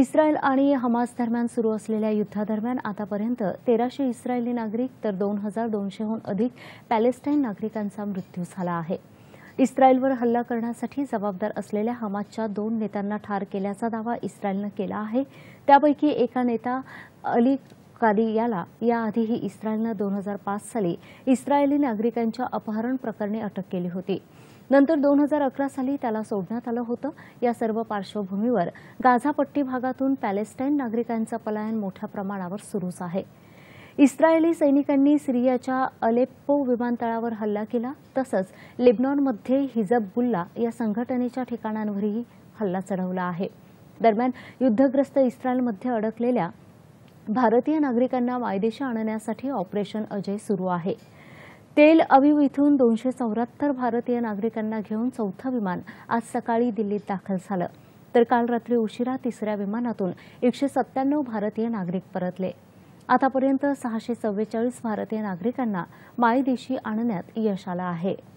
इस्रायल आणि हमास दरम्यान सुरू असलेल्या युद्धादरम्यान आतापर्यंत 1300 इस्रायली नागरिक तर 2200हून अधिक पॅलेस्टाईन नागरिकांचा मृत्यू झाला आहे। इस्रायलवर हल्ला करण्यासाठी जबाबदार असलेल्या हमासच्या 2 नेत्यांना ठार केल्याचा दावा इस्रायलने केला आहे। त्यापैकी एका नेता अली कादी याला याआधीही इस्रायलने 2005 साली इस्रायली नागरिकांच्या अपहरण प्रकरणी अटक केली होती। नंतर 2011 साली त्याला सोडण्यात आलं होतं। या सर्व पार्श्वभूमीवर गाझा पट्टी भागातून पॅलेस्टाईन नागरिकांचं पलायन मोठ्या प्रमाणावर सुरूच आहे। इस्रायली सैनिकांनी सिरियाच्या अलेप्पो विमानतळावर हल्ला केला, तसंच लेबनॉनमध्ये हिजबुल्ला या संघटनेच्या ठिकाणांवरही हल्ला चढवला आहे। दरम्यान युद्धग्रस्त इस्रायलमध्ये अडकलेल्या भारतीय नागरिकांना मायदेशी आणण्यासाठी ऑपरेशन अजय सुरू आहे। तेल अविव इथून 274 भारतीय नागरिकांना घेऊन चौथा विमान आज सकाळी दिल्लीत दाखल झालं, तर काल रात्री उशिरा तिसऱ्या विमानातून 197 भारतीय नागरिक परतले। आतापर्यंत 644 भारतीय नागरिकांना मायदेशी आणण्यात यश आलं आहे।